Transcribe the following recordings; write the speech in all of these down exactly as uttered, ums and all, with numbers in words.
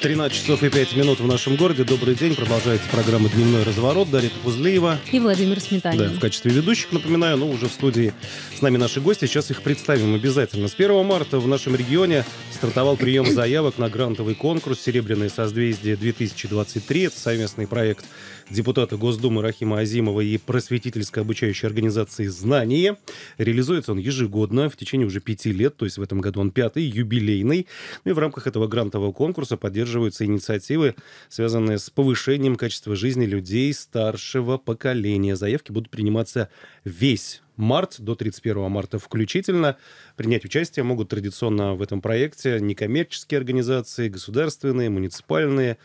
тринадцать часов и пять минут в нашем городе. Добрый день. Продолжается программа «Дневной разворот». Дарья Топузлиева. И Владимир Сметанин. Да, в качестве ведущих, напоминаю, но уже в студии с нами наши гости. Сейчас их представим обязательно. С первого марта в нашем регионе стартовал прием заявок на грантовый конкурс «Серебряное созвездие две тысячи двадцать три». Это совместный проект депутата Госдумы Рахима Азимова и просветительской обучающей организации «Знание». Реализуется он ежегодно в течение уже пяти лет, то есть в этом году он пятый, юбилейный. И в рамках этого грантового конкурса поддерживаются инициативы, связанные с повышением качества жизни людей старшего поколения. Заявки будут приниматься весь март, до тридцать первого марта включительно. Принять участие могут традиционно в этом проекте некоммерческие организации, государственные, муниципальные,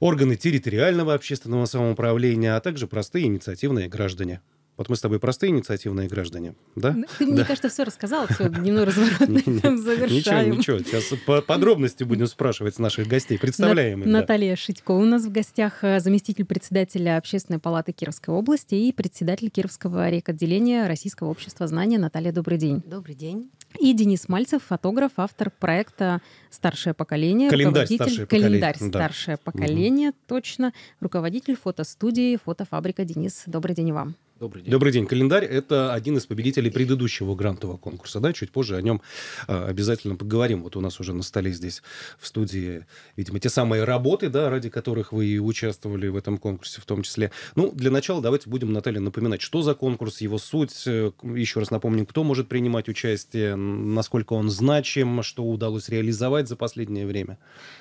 органы территориального общественного самоуправления, а также простые инициативные граждане. Вот мы с тобой простые инициативные граждане, да? Ты, да. Мне кажется, все рассказала, все, дневной разворот на этом завершаем. Ничего, ничего, сейчас по подробности будем спрашивать с наших гостей, представляем их. Наталья Шитько у нас в гостях, заместитель председателя Общественной палаты Кировской области и председатель Кировского райотделения Российского общества знания. Наталья, добрый день. Добрый день. И Денис Мальцев, фотограф, автор проекта «Старшее поколение». Календарь «Старшее поколение». Календарь «Старшее поколение», точно. Руководитель фотостудии «Фотофабрика». Денис, добрый день вам. Добрый день. Добрый день. Календарь — это один из победителей предыдущего грантового конкурса. Да? Чуть позже о нем а, обязательно поговорим. Вот у нас уже на столе здесь в студии, видимо, те самые работы, да, ради которых вы и участвовали в этом конкурсе в том числе. Ну, для начала давайте будем, Наталья, напоминать, что за конкурс, его суть. Еще раз напомним, кто может принимать участие, насколько он значим, что удалось реализовать за последнее время.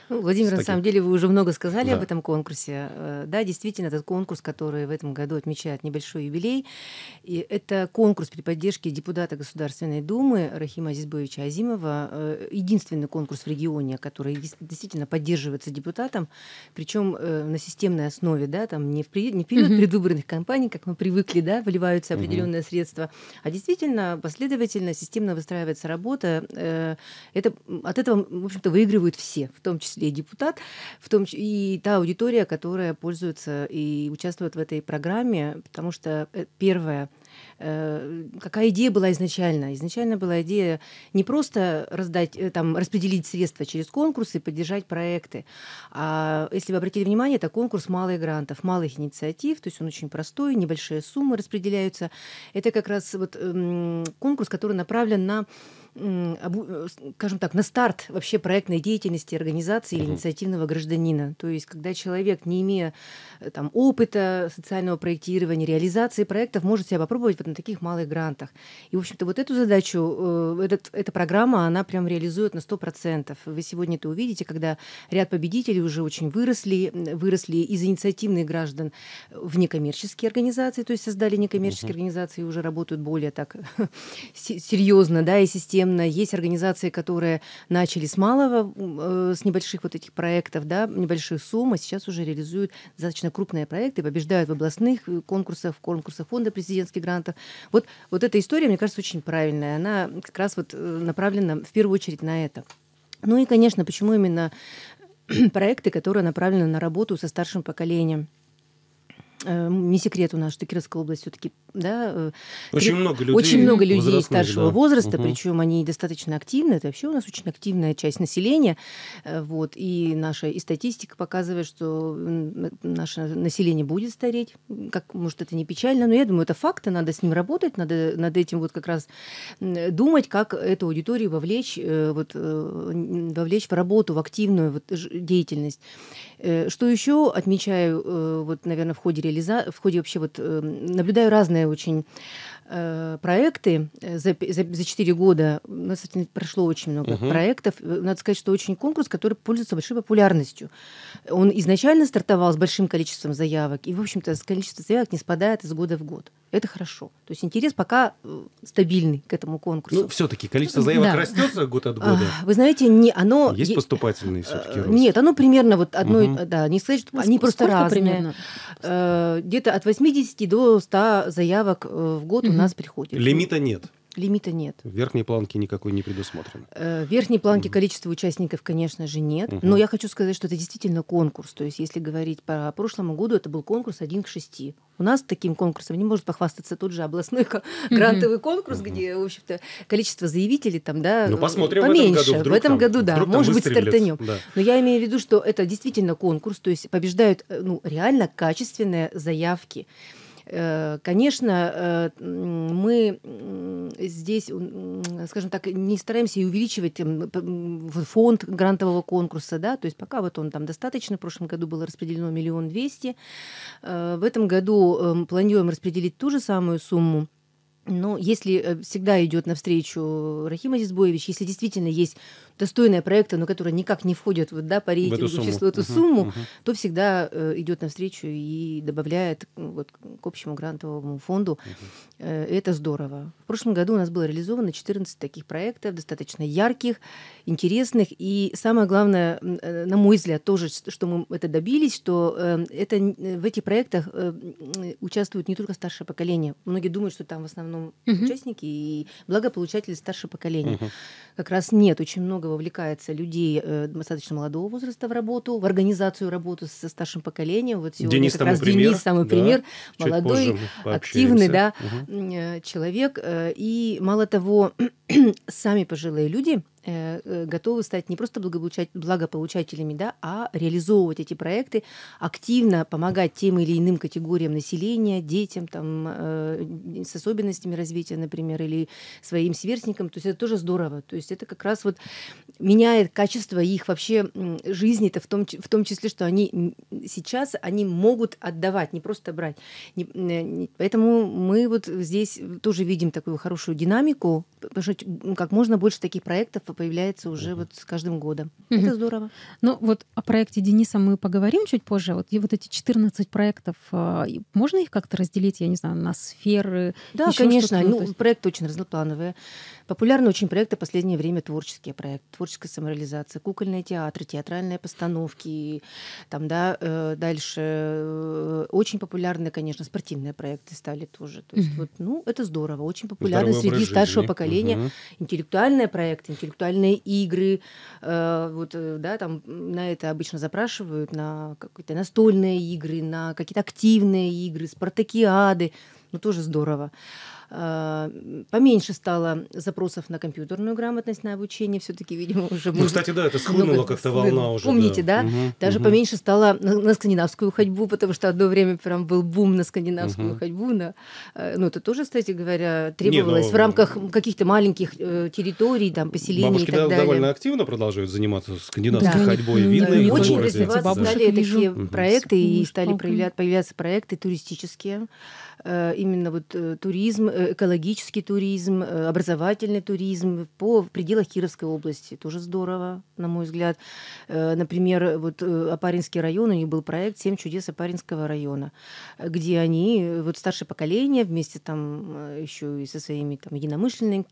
Ну, Владимир, таким... на самом деле вы уже много сказали, да, об этом конкурсе. Да, действительно, этот конкурс, который в этом году отмечает небольшой юбилей, и это конкурс при поддержке депутата Государственной Думы Рахима Азизбовича Азимова. Единственный конкурс в регионе, который действительно поддерживается депутатом, причем на системной основе, да, там не в период предвыборных кампаний, как мы привыкли, да, выливаются определенные uh-huh. средства, а действительно последовательно, системно выстраивается работа. Это, от этого, в общем-то, выигрывают все, в том числе и депутат, в том числе и та аудитория, которая пользуется и участвует в этой программе, потому что первое. Какая идея была изначально? Изначально была идея не просто раздать, там, распределить средства через конкурсы и поддержать проекты. А если вы обратили внимание, это конкурс малых грантов, малых инициатив, то есть он очень простой, небольшие суммы распределяются. Это как раз вот, конкурс, который направлен на, скажем так, на старт вообще проектной деятельности организации или инициативного гражданина. То есть когда человек, не имея там, опыта социального проектирования, реализации проектов, может себя попробовать вот на таких малых грантах. И, в общем-то, вот эту задачу, этот, эта программа, она прям реализует на сто процентов. Вы сегодня это увидите, когда ряд победителей уже очень выросли, выросли из инициативных граждан в некоммерческие организации, то есть создали некоммерческие uh-huh. организации и уже работают более так серьезно, да, и системно. Есть организации, которые начали с малого, с небольших вот этих проектов, да, небольших сумм, а сейчас уже реализуют достаточно крупные проекты, побеждают в областных конкурсах, в конкурсах фонда президентских грантов. Вот, вот эта история, мне кажется, очень правильная. Она как раз вот направлена в первую очередь на это. Ну и, конечно, почему именно проекты, которые направлены на работу со старшим поколением? Не секрет у нас, что Кировская область все-таки, да, очень, много людей, очень много людей старшего, да, возраста, угу. причем они достаточно активны, это вообще у нас очень активная часть населения, вот, и наша и статистика показывает, что наше население будет стареть, как, может, это не печально, но я думаю, это факт, и надо с ним работать, надо над этим вот как раз думать, как эту аудиторию вовлечь, вот, вовлечь в работу, в активную вот, деятельность. Что еще отмечаю, вот, наверное, в ходе реализации, в ходе вообще вот наблюдаю разные очень э, проекты за, за, за четыре года. У нас прошло очень много uh-huh. проектов. Надо сказать, что очень конкурс, который пользуется большой популярностью. Он изначально стартовал с большим количеством заявок, и, в общем-то, количество заявок не спадает из года в год. Это хорошо. То есть интерес пока стабильный к этому конкурсу. Ну, все-таки количество заявок да. растет год от года. Вы знаете, не, оно... Есть поступательные все-таки рост? Нет, оно примерно вот одно... Угу. Да, не сказать, что... Они просто разные. Примерно? Где-то от восьмидесяти до ста заявок в год угу. у нас приходит. Лимита нет? Лимита нет. Верхней планки никакой не предусмотрено. В верхней планке угу. количества участников, конечно же, нет. Угу. Но я хочу сказать, что это действительно конкурс. То есть, если говорить по прошлому году, это был конкурс один к шести. У нас таким конкурсом не может похвастаться тот же областной грантовый конкурс, угу. где, в общем-то, количество заявителей там, да, ну, посмотрим поменьше. В этом году, в этом там, году да, может быть, стартанем. Да. Но я имею в виду, что это действительно конкурс. То есть, побеждают ну, реально качественные заявки. Конечно, мы здесь, скажем так, не стараемся и увеличивать фонд грантового конкурса, да, то есть пока вот он там достаточно, в прошлом году было распределено миллион двести, в этом году планируем распределить ту же самую сумму. Но если всегда идет навстречу Рахим Азимович, если действительно есть достойные проекты, но которые никак не входят вот, да, по рейтингу в эту сумму, число, эту uh-huh, сумму uh-huh. то всегда идет навстречу и добавляет вот, к общему грантовому фонду. Uh-huh. Это здорово. В прошлом году у нас было реализовано четырнадцать таких проектов, достаточно ярких, интересных. И самое главное, на мой взгляд, тоже, что мы это добились, что это, в этих проектах участвует не только старшее поколение. Многие думают, что там в основном Uh-huh. участники и благополучатели старшего поколения. Uh-huh. Как раз нет. Очень много вовлекается людей э, достаточно молодого возраста в работу, в организацию работы со старшим поколением. Вот сегодня Денис, как раз пример. Денис самый да. пример. Чуть молодой, активный да, uh-huh. человек. И мало того, сами пожилые люди готовы стать не просто благополучателями, да, а реализовывать эти проекты, активно помогать тем или иным категориям населения, детям там, э, с особенностями развития, например, или своим сверстникам. То есть это тоже здорово. То есть это как раз вот меняет качество их вообще жизни-то, в том, в том числе, что они сейчас они могут отдавать, не просто брать. Не, не, поэтому мы вот здесь тоже видим такую хорошую динамику, потому что как можно больше таких проектов появляется уже mm-hmm. вот с каждым годом. Mm-hmm. Это здорово. Ну вот о проекте Дениса мы поговорим чуть позже. Вот, и вот эти четырнадцать проектов, можно их как-то разделить, я не знаю, на сферы? Да, конечно. Ну, есть... Проекты очень разноплановые. Популярны очень проекты в последнее время творческие проекты. Творческая самореализация, кукольные театры, театральные постановки. Там, да, дальше очень популярны, конечно, спортивные проекты стали тоже. То есть, mm-hmm. вот, ну, это здорово. Очень популярны среди старшего поколения mm-hmm. интеллектуальные проекты, интеллектуальные Интеллектуальные игры, э, вот, да, там на это обычно запрашивают, на какие-то настольные игры, на какие-то активные игры, спартакиады, ну тоже здорово. Поменьше стало запросов на компьютерную грамотность, на обучение. Все-таки, видимо, уже... Ну, кстати, да, это схлынула как-то волна уже. Помните, да? да? Угу, Даже угу. поменьше стало на, на скандинавскую ходьбу, потому что одно время прям был бум на скандинавскую угу. ходьбу. На, ну, это тоже, кстати говоря, требовалось Не, но... в рамках каких-то маленьких территорий, там, поселений Бабушки и так да, далее. Бабушки довольно активно продолжают заниматься скандинавской да. ходьбой. Да. Видно, да. и очень развиваться стали такие угу. проекты, и стали появляться проекты туристические. Именно вот туризм, экологический туризм, образовательный туризм по, в пределах Кировской области. Тоже здорово, на мой взгляд. Например, вот Апаринский район, у них был проект «Семь чудес Апаринского района», где они, вот старшее поколение, вместе там еще и со своими там, единомышленными,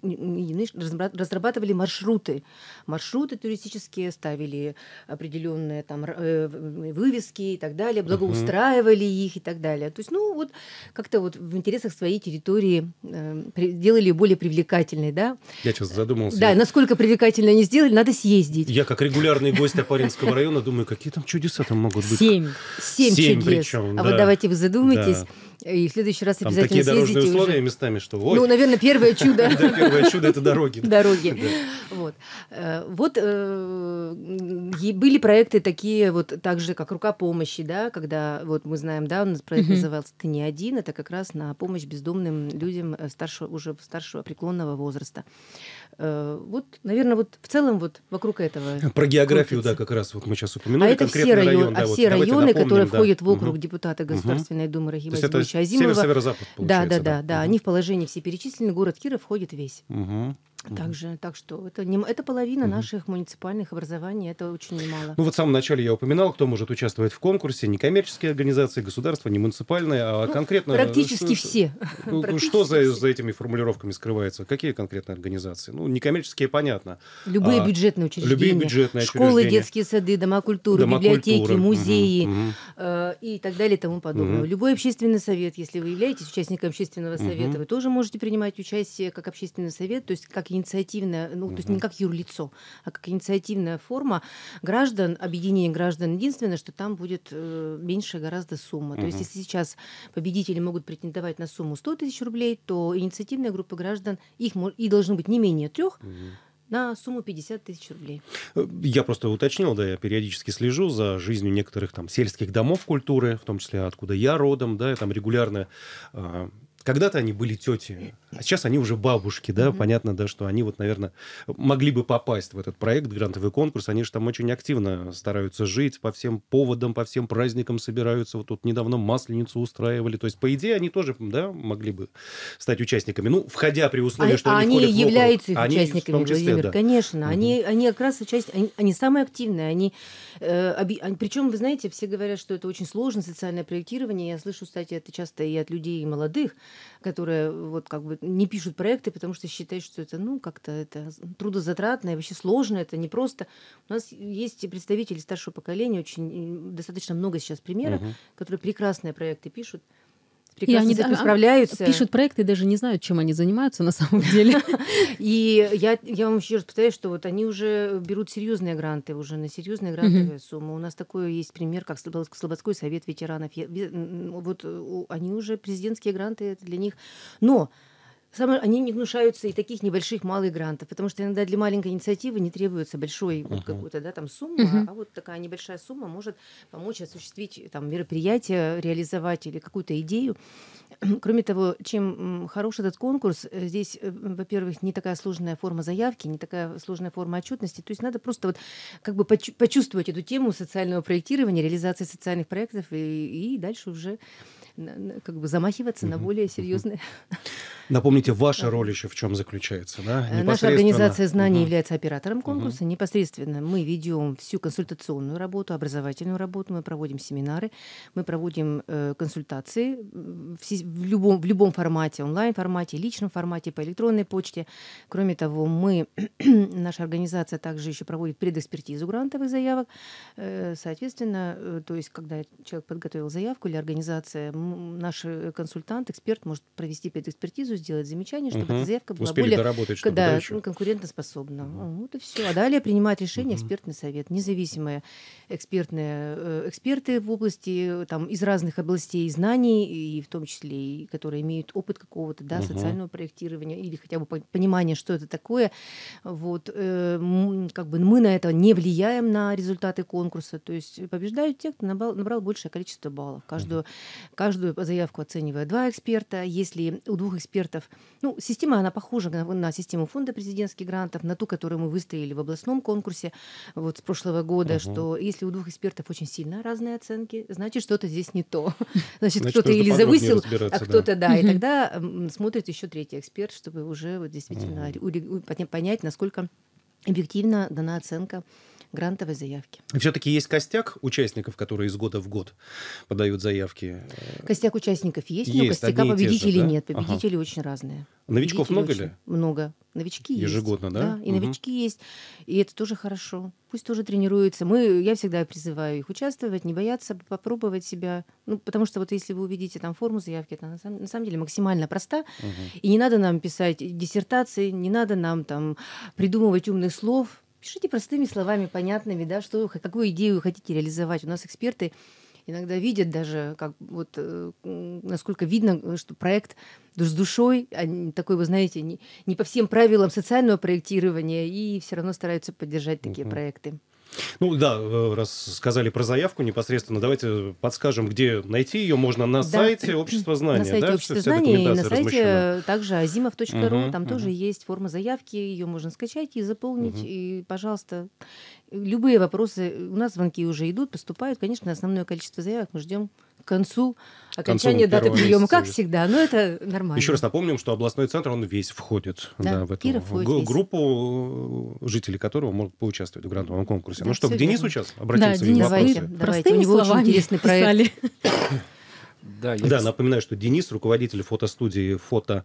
разрабатывали маршруты. Маршруты туристические, ставили определенные там вывески и так далее, благоустраивали их и так далее. То есть, ну, вот как-то вот в интересах своей территории э, делали ее более привлекательной, да? Я сейчас задумался. Да, насколько привлекательной они сделали, надо съездить. Я как регулярный гость Апаринского района думаю, какие там чудеса там могут быть. Семь. Семь чудес. Причем, а да. вот давайте вы задумаетесь. Да. И в следующий раз обязательно съездите. Там такие дорожные условия уже. Местами, что... Ой. Ну, наверное, первое чудо. Первое чудо – это дороги. Дороги. Вот. Вот были проекты такие, вот так же, как «Рука помощи», да, когда, вот мы знаем, да, у нас проект назывался «Ты не один», это как раз на помощь бездомным людям старшего, уже старшего преклонного возраста. Вот, наверное, вот в целом вот вокруг этого... Про географию, да, как раз вот мы сейчас упомянули конкретный район. А все районы, которые входят в округ депутата Государственной Думы Рахима Азимовича Азимова. Северо-запад, получается. Да, да, да, да. Они в положении все перечислены. Город Киров входит весь. Угу. Также, так что это, не, это половина наших муниципальных образований, это очень немало. Ну вот в самом начале я упоминал, кто может участвовать в конкурсе, не коммерческие организации, государства, не муниципальные, а ну, конкретно... Практически что, все. Что, практически за, все. За этими формулировками скрывается? Какие конкретные организации? Ну, некоммерческие, понятно. Любые а, бюджетные учреждения. Любые бюджетные школы, учреждения. Школы, детские сады, дома культуры, дома библиотеки, культуры. Музеи угу. э, и так далее и тому подобное. Угу. Любой общественный совет, если вы являетесь участником общественного совета, угу. вы тоже можете принимать участие как общественный совет, то есть как инициативная, ну, то есть не как юрлицо, а как инициативная форма граждан, объединение граждан. Единственное, что там будет э, меньше гораздо сумма. То есть если сейчас победители могут претендовать на сумму сто тысяч рублей, то инициативная группа граждан, их и должно быть не менее трех, на сумму пятьдесят тысяч рублей. Я просто уточнил, да, я периодически слежу за жизнью некоторых там сельских домов культуры, в том числе откуда я родом, да, я там регулярно... Э, Когда-то они были тети, а сейчас они уже бабушки, да, mm-hmm. понятно, да, что они вот, наверное, могли бы попасть в этот проект, грантовый конкурс, они же там очень активно стараются жить, по всем поводам, по всем праздникам собираются, вот тут недавно Масленицу устраивали, то есть, по идее, они тоже, да, могли бы стать участниками, ну, входя при условии, а, что а они входят в округ. Они являются их участниками, они, в том числе, Владимир, да. конечно, mm-hmm. они, они как раз участники, они, они самые активные, они, э, оби... причем, вы знаете, все говорят, что это очень сложно, социальное проектирование, я слышу, кстати, это часто и от людей, и молодых, которые вот как бы не пишут проекты, потому что считают, что это, ну, как-то это трудозатратно и вообще сложно, это непросто. У нас есть представители старшего поколения, очень достаточно много сейчас примеров, угу. которые прекрасные проекты пишут. Прекрасно и они справляются. Пишут проекты и даже не знают, чем они занимаются на самом деле. И я, я вам еще раз повторяю, что вот они уже берут серьезные гранты, уже на серьезные грантовые суммы. У нас такой есть пример, как Слободской совет ветеранов. Я, вот они уже президентские гранты для них. Но самое, они не гнушаются и таких небольших, малых грантов, потому что иногда для маленькой инициативы не требуется большой вот, какой-то, да, там, сумма, uh-huh. а вот такая небольшая сумма может помочь осуществить там, мероприятие, реализовать или какую-то идею. Кроме того, чем хорош этот конкурс, здесь, во-первых, не такая сложная форма заявки, не такая сложная форма отчетности, то есть надо просто вот, как бы почувствовать эту тему социального проектирования, реализации социальных проектов и, и дальше уже как бы замахиваться uh-huh. на более серьезные. Uh-huh. Напомните, ваша роль еще в чем заключается? Да? Наша организация «Знание» угу. является оператором конкурса. Угу. Непосредственно мы ведем всю консультационную работу, образовательную работу, мы проводим семинары, мы проводим э, консультации в любом, в любом формате, онлайн-формате, личном формате, по электронной почте. Кроме того, мы, наша организация также еще проводит предэкспертизу грантовых заявок. Э, соответственно, э, то есть, когда человек подготовил заявку или организация, наш консультант, эксперт может провести предэкспертизу, сделать замечание, чтобы угу. эта заявка была успели более чтобы, да, да, конкурентоспособна. Угу. Вот и все. А далее принимает решение угу. экспертный совет. Независимые экспертные, эксперты в области, там, из разных областей знаний, и в том числе, и которые имеют опыт какого-то да, угу. социального проектирования или хотя бы понимание, что это такое. Вот, э, как бы мы на это не влияем на результаты конкурса. То есть побеждают те, кто набрал, набрал большее количество баллов. Каждую, угу. каждую заявку оценивают два эксперта. Если у двух экспертов Ну, система, она похожа на, на систему фонда президентских грантов, на ту, которую мы выстроили в областном конкурсе вот с прошлого года, угу. что если у двух экспертов очень сильно разные оценки, значит, что-то здесь не то. Значит, значит кто-то или завысил, а кто-то, да. да. Угу. И тогда м, смотрит еще третий эксперт, чтобы уже вот, действительно угу. понять, насколько объективно дана оценка грантовой заявки. Все-таки есть костяк участников, которые из года в год подают заявки? Костяк участников есть, есть но костяка победителей же, да? нет. Победители ага. очень разные. Новичков много ли? Много. Новички ежегодно, есть. Ежегодно, да? Да, и угу. новички есть. И это тоже хорошо. Пусть тоже тренируются. Мы, я всегда призываю их участвовать, не бояться, попробовать себя. Ну, потому что вот если вы увидите там форму заявки, это на самом, на самом деле максимально проста. Угу. И не надо нам писать диссертации, не надо нам там придумывать умных слов. Пишите простыми словами, понятными, да, что, какую идею вы хотите реализовать. У нас эксперты иногда видят даже, как, вот, насколько видно, что проект с душой, такой, вы знаете, не, не по всем правилам социального проектирования, и все равно стараются поддержать такие угу. проекты. Ну да, раз сказали про заявку непосредственно, давайте подскажем, где найти ее. Можно на да. сайте Общества Знания. На сайте да? Общества вся Знания и на сайте размещена. Также азимов точка ру. Угу, там угу. тоже есть форма заявки, ее можно скачать и заполнить. Угу. И, пожалуйста, любые вопросы. У нас звонки уже идут, поступают. Конечно, основное количество заявок мы ждем к концу окончания даты приема, как всегда, но это нормально. Еще раз напомним, что областной центр, он весь входит да, да, в эту в группу, весь. Жители которого могут поучаствовать в грантовом конкурсе. Да, ну что, к Денису сейчас обратимся? Да, Денис, давайте, давайте. У него очень интересный проект. Да, я... да, напоминаю, что Денис, руководитель фотостудии «Фото...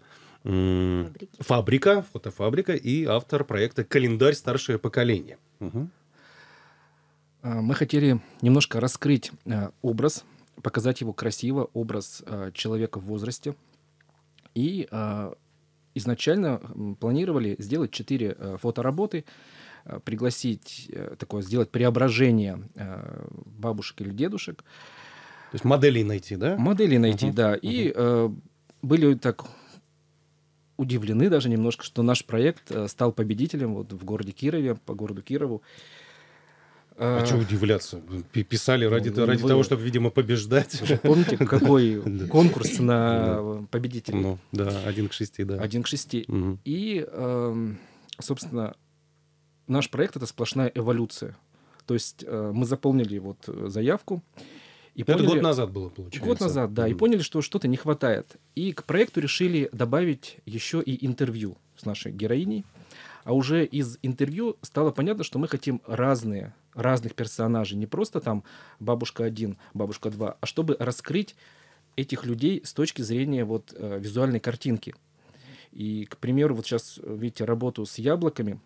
Фабрика», «Фотофабрика» и автор проекта «Календарь Старшее поколение». Угу. Мы хотели немножко раскрыть образ, показать его красиво, образ человека в возрасте. И изначально планировали сделать четыре фотоработы, пригласить, такое, сделать преображение бабушек или дедушек. То есть моделей найти, да? Моделей найти, угу. да. И угу. были так... удивлены даже немножко, что наш проект стал победителем вот в городе Кирове, по городу Кирову. А, а что удивляться? Писали ради, ну, ради вы... того, чтобы, видимо, побеждать. Вы помните, какой конкурс на победителей? Ну, да, один к шести, да. Один к шести. Угу. И, собственно, наш проект — это сплошная эволюция. То есть мы заполнили вот заявку. И поняли, это год назад было, получается. Год назад, да. Mm. И поняли, что что-то не хватает. И к проекту решили добавить еще и интервью с нашей героиней. А уже из интервью стало понятно, что мы хотим разные, разных персонажей. Не просто там бабушка один, бабушка два, а чтобы раскрыть этих людей с точки зрения вот, э, визуальной картинки. И, к примеру, вот сейчас видите работу с яблоками.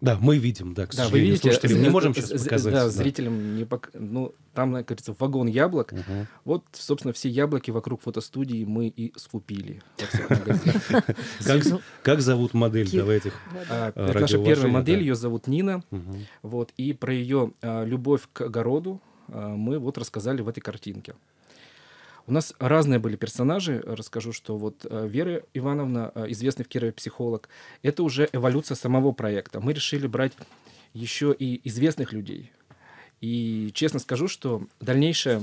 Да, мы видим, да, к да, сожалению, слушатели не можем сейчас показать. Да, да. Зрителям не пок... ну, там, как говорится, вагон яблок. Угу. Вот, собственно, все яблоки вокруг фотостудии мы и скупили. Как зовут модель? Давайте. Наша первая модель, ее зовут Нина. Вот, и про ее любовь к огороду мы вот рассказали в этой картинке. У нас разные были персонажи. Расскажу, что вот Вера Ивановна, известный в Кирове психолог, это уже эволюция самого проекта. Мы решили брать еще и известных людей. И честно скажу, что дальнейшая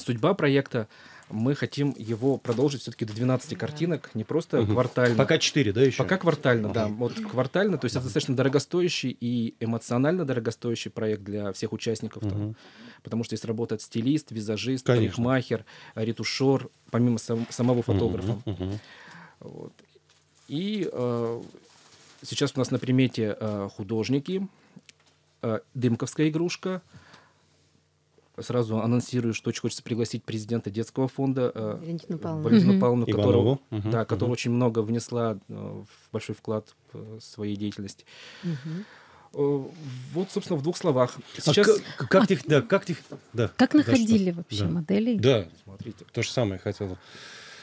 судьба проекта, мы хотим его продолжить все-таки до двенадцати картинок, не просто угу. квартально. Пока четыре, да, еще? Пока квартально, угу. да. Вот квартально, то есть угу. это достаточно дорогостоящий и эмоционально дорогостоящий проект для всех участников. Угу. Там, потому что здесь работает стилист, визажист, парикмахер, ретушер, помимо сам, самого фотографа. Угу. Вот. И э, сейчас у нас на примете э, художники, э, дымковская игрушка. Сразу анонсирую, что очень хочется пригласить президента детского фонда Валентину Павловну, Павловну которого, угу. да, которая угу. очень много внесла в большой вклад в своей деятельности. Угу. Вот, собственно, в двух словах. Сейчас... А, как их, да, как их, да. Как да, находили что? Вообще да. моделей? Да, смотрите. То же самое хотела.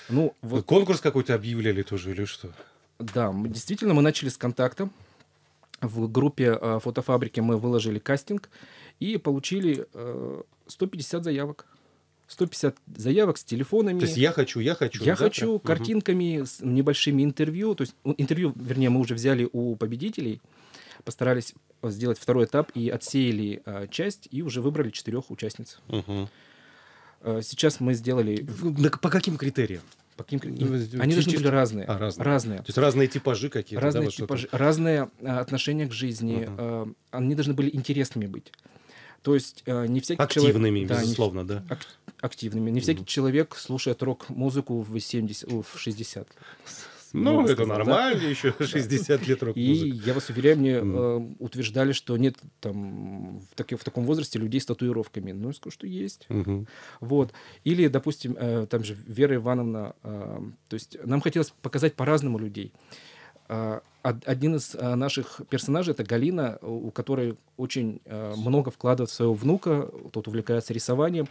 Ну, вот... Конкурс какой-то объявляли тоже или что? Да, мы, действительно, мы начали с контакта. В группе э, фотофабрики мы выложили кастинг и получили э, сто пятьдесят заявок. сто пятьдесят заявок с телефонами. То есть я хочу, я хочу. Я да, хочу, так? картинками, угу. с небольшими интервью. То есть интервью, вернее, мы уже взяли у победителей, постарались сделать второй этап и отсеяли э, часть, и уже выбрали четырех участниц. Угу. Э, сейчас мы сделали... По каким критериям? Они должны были разные. А, разные. разные. То есть разные типажи какие-то? Разные, да, типажи, разные отношения к жизни. Uh-huh. Они должны были интересными быть. То есть не всякий активными, человек... безусловно, да. да. Активными. Не всякий uh-huh. человек слушает рок-музыку в семьдесят, в шестьдесят. Ну, ну это сказать, нормально, да? еще шестьдесят лет рок-музыки. И я вас уверяю, мне mm. э, утверждали, что нет там в, таки, в таком возрасте людей с татуировками. Ну, я скажу, что есть. Mm-hmm. Вот. Или, допустим, э, там же Вера Ивановна. Э, то есть нам хотелось показать по-разному людей. Э, один из э, наших персонажей — это Галина, у которой очень э, много вкладывает в своего внука. Тот увлекается рисованием.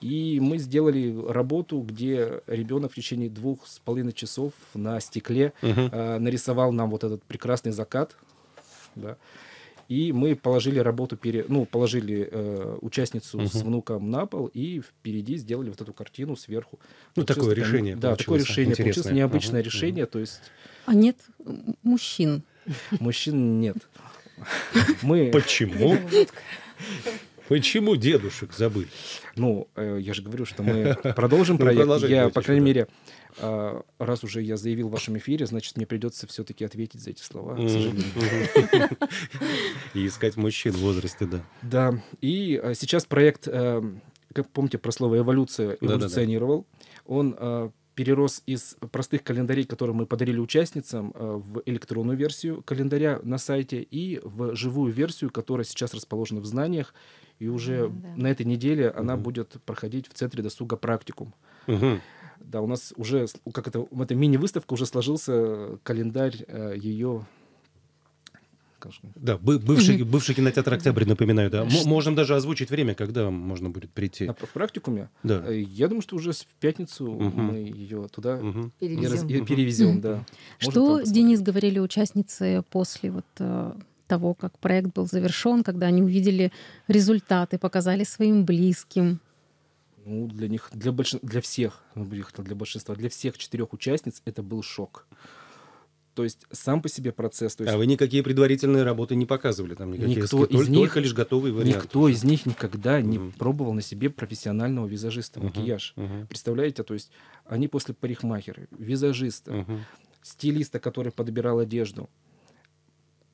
И мы сделали работу, где ребенок в течение двух с половиной часов на стекле угу. э, нарисовал нам вот этот прекрасный закат. Да. И мы положили работу, пере... ну, положили э, участницу угу. с внуком на пол, и впереди сделали вот эту картину сверху. Ну, получилось такое решение. Да, такое решение. Интересное. Получилось необычное угу. решение. То есть... А нет мужчин. Мужчин нет. Мы... Почему? Почему дедушек забыли? Ну, я же говорю, что мы продолжим проект. Я, по крайней мере, раз уже я заявил в вашем эфире, значит, мне придется все-таки ответить за эти слова, к сожалению. И искать мужчин в возрасте, да. Да. И сейчас проект как помните, про слово эволюция, эволюционировал. Да-да-да. Он э, перерос из простых календарей, которые мы подарили участницам, э, в электронную версию календаря на сайте и в живую версию, которая сейчас расположена в Знаниях. И уже да, да. на этой неделе она угу. будет проходить в Центре досуга практикум. Угу. Да, у нас уже, как это, в этой мини-выставке уже сложился календарь э, ее... Да, бывший, бывший кинотеатр «Октябрь», напоминаю, да. М можем даже озвучить время, когда можно будет прийти. А, в практикуме? Да. Я думаю, что уже в пятницу угу. мы ее туда угу. перевезем. Угу. перевезем да. Что, Денис, говорили участницы после вот э, того, как проект был завершен, когда они увидели результаты, показали своим близким? Ну, для них, для, больш... для всех, для большинства, для всех четырех участниц это был шок. То есть сам по себе процесс... То есть... А вы никакие предварительные работы не показывали? Там никакие никто из только, них, только лишь готовый вариант? Никто из них никогда не mm. пробовал на себе профессионального визажиста, uh-huh. макияж. Uh-huh. Представляете, то есть они после парикмахера, визажиста, uh-huh. стилиста, который подбирал одежду.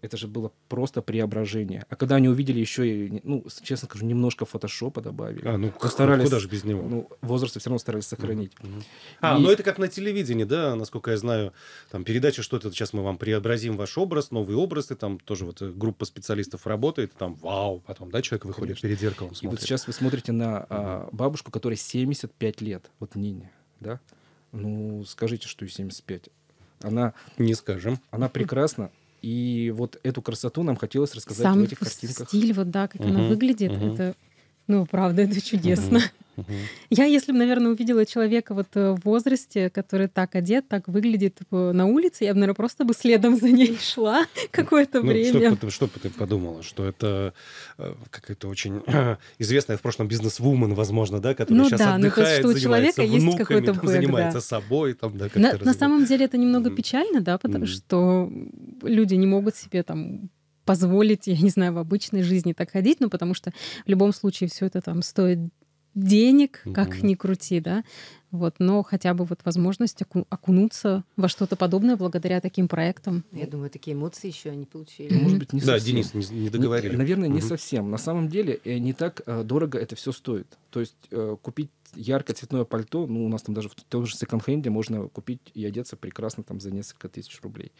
Это же было просто преображение. А когда они увидели еще, и, ну, честно скажу, немножко фотошопа добавили. А, ну, постарались, куда же без него? Ну, возраст все равно старались сохранить. Mm-hmm. А, и... ну это как на телевидении, да, насколько я знаю, там передача что-то, сейчас мы вам преобразим ваш образ, новые образы, там тоже вот группа специалистов работает, там вау, потом, да, человек выходит Конечно. перед зеркалом, смотрит. И вот сейчас вы смотрите на а, бабушку, которой семьдесят пять лет, вот Нине, да? Ну, скажите, что ей семьдесят пять. Она... Не скажем. Она прекрасна. И вот эту красоту нам хотелось рассказать Сам в этих картинках. Стиль, вот, да, как uh-huh, она выглядит, uh-huh. это, ну, правда, это чудесно. Uh-huh, uh-huh. Я, если бы, наверное, увидела человека вот в возрасте, который так одет, так выглядит на улице, я бы, наверное, просто бы следом за ней шла какое-то ну, время. Что, что бы ты подумала, что это какая-то очень известная в прошлом бизнес-вумен, возможно, да, которая ну, сейчас да, отдыхает, ну, то, что занимается у человека внуками, есть там, бэк, занимается да. собой. Там, да, на, на самом деле это немного mm. печально, да, потому mm. что... люди не могут себе там позволить, я не знаю, в обычной жизни так ходить, ну, потому что в любом случае все это там стоит денег, как mm-hmm. ни крути, да, вот, но хотя бы вот возможность оку- окунуться во что-то подобное благодаря таким проектам. Я думаю, такие эмоции еще они получили. Mm-hmm. Может быть, не совсем. Да, Денис, не, не договорили. Не, наверное, mm-hmm. не совсем. На самом деле не так дорого это все стоит. То есть купить ярко-цветное пальто, ну, у нас там даже в том же секонд-хенде можно купить и одеться прекрасно там за несколько тысяч рублей.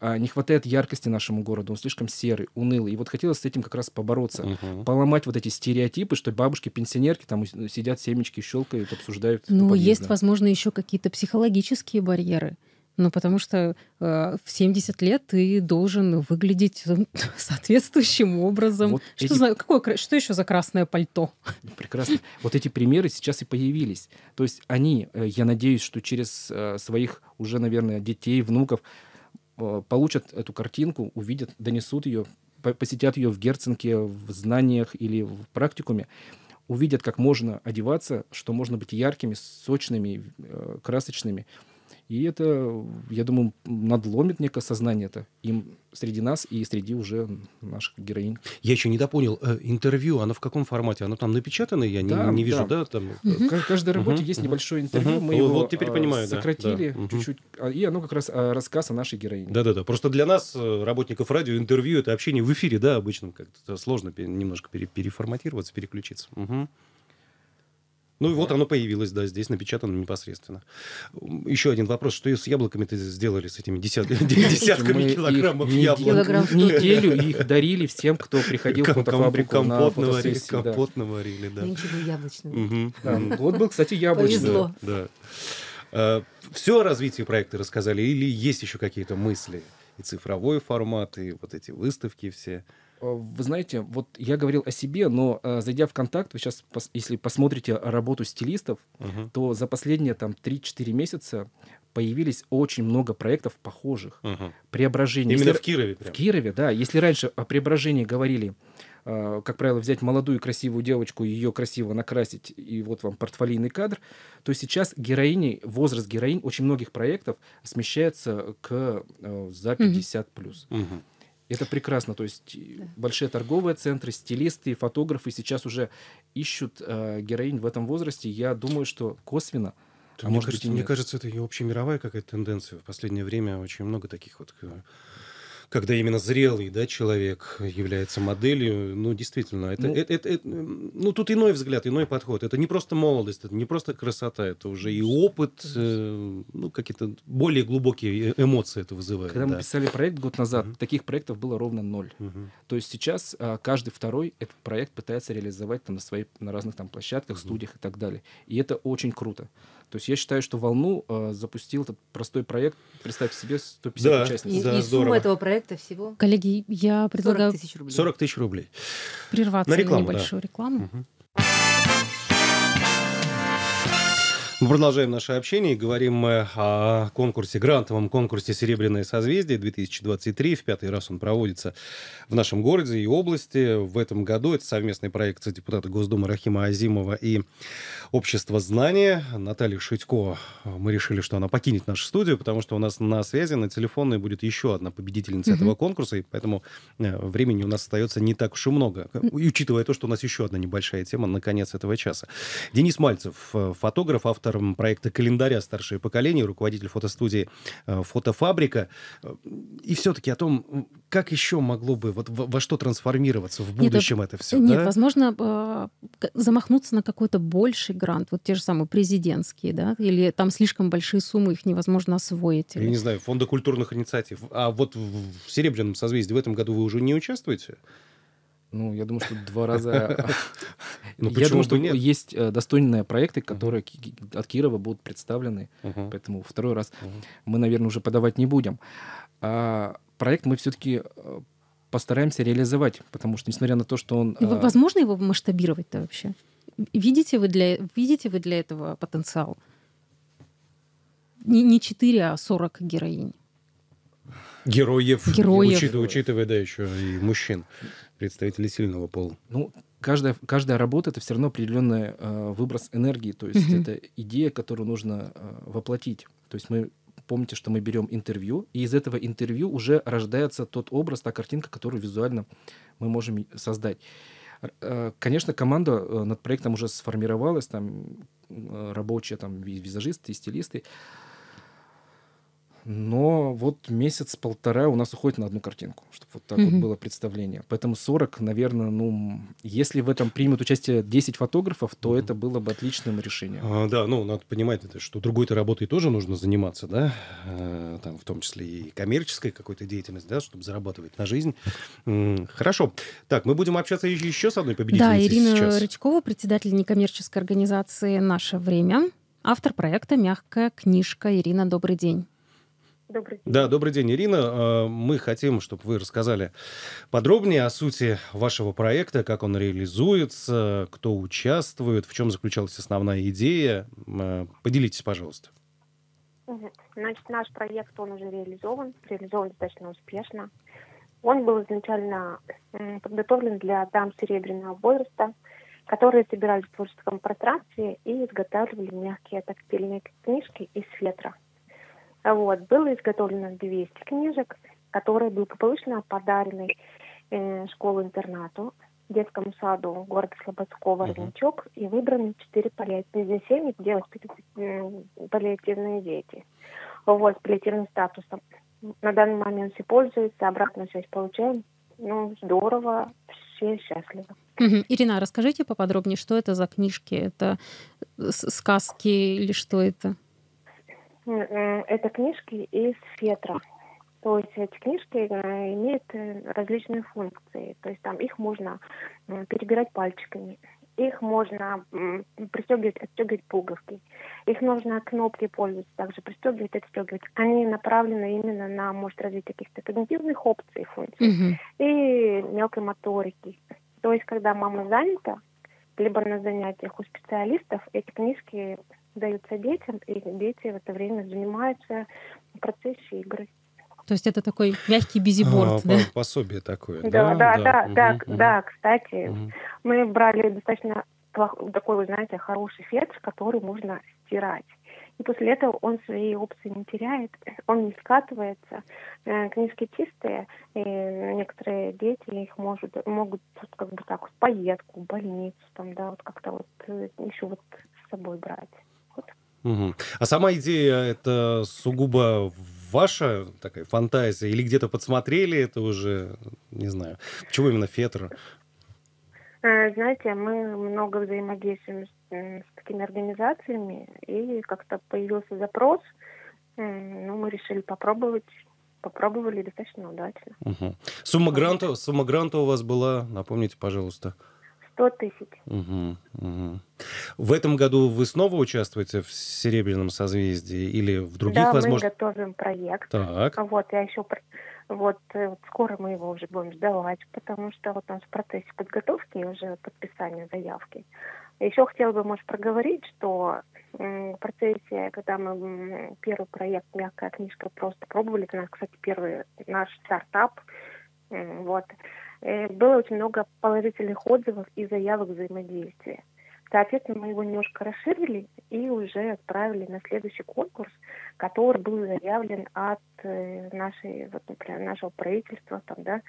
Не хватает яркости нашему городу, он слишком серый, унылый. И вот хотелось с этим как раз побороться, угу. поломать вот эти стереотипы, что бабушки-пенсионерки там сидят, семечки щелкают, обсуждают. Ну, есть, возможно, еще какие-то психологические барьеры. Ну, потому что э, в семьдесят лет ты должен выглядеть э, соответствующим образом. Вот что, эти... за, какое, что еще за красное пальто? Прекрасно. Вот эти примеры сейчас и появились. То есть они, э, я надеюсь, что через э, своих уже, наверное, детей, внуков, получат эту картинку, увидят, донесут ее, посетят ее в Герценке, в Знаниях или в практикуме, увидят, как можно одеваться, что можно быть яркими, сочными, красочными. И это, я думаю, надломит некое сознание-то им среди нас и среди уже наших героинь. Я еще недопонял. Интервью, оно в каком формате? Оно там напечатано? Я да, не, не вижу, да? да там... К каждой работе uh-huh. есть небольшое интервью. Uh-huh. Мы его вот теперь понимаю, сократили да, да. чуть-чуть. Uh-huh. И оно как раз рассказ о нашей героине. Да-да-да. Просто для нас, работников радио, интервью — это общение в эфире, да, обычно как-то сложно немножко пере- переформатироваться, переключиться. Uh-huh. Ну и вот оно появилось, да, здесь напечатано непосредственно. Еще один вопрос. Что с яблоками-то сделали, с этими десят... десятками килограммов яблок? Неделю их дарили всем, кто приходил в фотофабрику. Компот наварили, компот наварили, да. Ничего яблочного. Вот был, кстати, яблочный. Повезло. Все о развитии проекта рассказали или есть еще какие-то мысли? И цифровой формат, и вот эти выставки все... Вы знаете, вот я говорил о себе, но зайдя в «Контакт», вы сейчас, если посмотрите работу стилистов, uh-huh. то за последние там три-четыре месяца появились очень много проектов похожих. Uh-huh. Преображение. Именно если... в Кирове? Прям. В Кирове, да. Если раньше о преображении говорили, как правило, взять молодую красивую девочку, ее красиво накрасить, и вот вам портфолийный кадр, то сейчас героини, возраст героинь очень многих проектов смещается к за пятьдесят плюс. Uh-huh. Это прекрасно. То есть да. большие торговые центры, стилисты, фотографы сейчас уже ищут э, героинь в этом возрасте. Я думаю, что косвенно. То, а мне, может, кажется, мне кажется, это и общемировая какая-то тенденция. В последнее время очень много таких вот когда именно зрелый, да, человек является моделью, ну, действительно, это, ну, это, это, это, ну, тут иной взгляд, иной подход. Это не просто молодость, это не просто красота, это уже и опыт, э, ну, какие-то более глубокие эмоции это вызывает. Когда да. мы писали проект год назад, uh-huh. таких проектов было ровно ноль. Uh-huh. То есть сейчас а, каждый второй этот проект пытается реализовать там, на, своей, на разных там, площадках, uh-huh. студиях и так далее. И это очень круто. То есть я считаю, что «Волну» э, запустил этот простой проект. Представьте себе, сто пятьдесят да, участников. И, да, и сумма этого проекта всего? Коллеги, я предлагаю... сорок тысяч рублей. сорок тысяч рублей. Прерваться на, рекламу, на небольшую да. рекламу. Угу. Мы продолжаем наше общение и говорим мы о конкурсе, грантовом конкурсе «Серебряное созвездие» две тысячи двадцать три. В пятый раз он проводится в нашем городе и области. В этом году это совместный проект депутата Госдумы Рахима Азимова и общества «Знание». Наталья Шитько, мы решили, что она покинет нашу студию, потому что у нас на связи, на телефонной будет еще одна победительница mm-hmm. этого конкурса, и поэтому времени у нас остается не так уж и много, и учитывая то, что у нас еще одна небольшая тема на конец этого часа. Денис Мальцев, фотограф, автор проекта «Календаря Старшее поколение», руководитель фотостудии «Фотофабрика». И все-таки о том, как еще могло бы, вот, во что трансформироваться в будущем нет, это все. Нет, да? возможно, замахнуться на какой-то больший грант, вот те же самые президентские, да, или там слишком большие суммы, их невозможно освоить. Или... Я не знаю, фонда культурных инициатив. А вот в «Серебряном созвездии» в этом году вы уже не участвуете? Ну, я думаю, что два раза... Я думаю, что есть достойные проекты, которые от Кирова будут представлены. Поэтому второй раз мы, наверное, уже подавать не будем. Проект мы все-таки постараемся реализовать, потому что, несмотря на то, что он... Возможно его масштабировать-то вообще? Видите вы для этого потенциал? Не четыре, а сорок героинь. Героев, учитывая, да, еще и мужчин. Представители сильного пола. Ну, каждая, каждая работа — это все равно определенный э, выброс энергии. То есть mm-hmm. это идея, которую нужно э, воплотить. То есть мы, помните, что мы берем интервью, и из этого интервью уже рождается тот образ, та картинка, которую визуально мы можем создать. Э, конечно, команда над проектом уже сформировалась, там рабочие, там визажисты, стилисты. Но вот месяц-полтора у нас уходит на одну картинку, чтобы вот так mm-hmm. вот было представление. Поэтому сорок, наверное, ну, если в этом примут участие десять фотографов, то mm-hmm. это было бы отличным решением. А, да, ну, надо понимать, что другой-то работой тоже нужно заниматься, да, а, там, в том числе и коммерческой какой-то деятельностью, да, чтобы зарабатывать на жизнь. Хорошо. Так, мы будем общаться еще с одной победительницей сейчас. Да, Ирина сейчас. Рычкова, председатель некоммерческой организации «Наше время», автор проекта «Мягкая книжка». Ирина, добрый день. Добрый день. Да, добрый день, Ирина. Мы хотим, чтобы вы рассказали подробнее о сути вашего проекта, как он реализуется, кто участвует, в чем заключалась основная идея. Поделитесь, пожалуйста. Значит, наш проект, он уже реализован, реализован достаточно успешно. Он был изначально подготовлен для дам серебряного возраста, которые собирались в творческом пространстве и изготавливали мягкие тактильные книжки из фетра. Вот, было изготовлено двести книжек, которые благополучно подарены э, школу-интернату, детскому саду города Слободского «Родничок», uh-huh. и выбраны четыре паллиативные семьи, где воспитываются паллиативные дети. Вот, с паллиативным статусом. На данный момент все пользуются, обратную связь получаем. Ну, здорово, все счастливы. Uh-huh. Ирина, расскажите поподробнее, что это за книжки? Это сказки или что это? Это книжки из фетра. То есть эти книжки имеют различные функции. То есть там их можно перебирать пальчиками, их можно пристегивать, отстегивать пуговки, их нужно кнопки пользоваться, также пристегивать, отстегивать. Они направлены именно на, может, развитие каких-то когнитивных опций, функций угу. и мелкой моторики. То есть когда мама занята, либо на занятиях у специалистов, эти книжки даются детям, и дети в это время занимаются в процессе игры. То есть это такой мягкий бизиборд, а, да? Пособие такое, да? Да, да, да, да, да, угу, да, угу. да кстати, угу. мы брали достаточно такой, вы знаете, хороший фетр, который можно стирать. И после этого он свои опции не теряет, он не скатывается. Книжки чистые, и некоторые дети их может, могут как бы так вот в поездку, в больницу, там, да, вот как-то вот еще вот с собой брать. Угу. А сама идея — это сугубо ваша такая фантазия или где-то подсмотрели это уже, не знаю. Почему именно фетр? Знаете, мы много взаимодействуем с, с такими организациями, и как-то появился запрос, ну, мы решили попробовать, попробовали достаточно удачно. Угу. Сумма гранта, сумма гранта у вас была, напомните, пожалуйста. сто тысяч. Угу, угу. В этом году вы снова участвуете в Серебряном созвездии или в других да, возможностях? Да, мы готовим проект. Так. Вот, я еще... Вот, вот скоро мы его уже будем сдавать, потому что вот он в процессе подготовки и уже подписания заявки. Еще хотела бы, может, проговорить, что в процессе, когда мы первый проект «Мягкая книжка» просто пробовали, это наш, кстати, первый наш стартап, вот, было очень много положительных отзывов и заявок взаимодействия. Соответственно, мы его немножко расширили и уже отправили на следующий конкурс, который был заявлен от нашей, вот, например, нашего правительства. Там, да.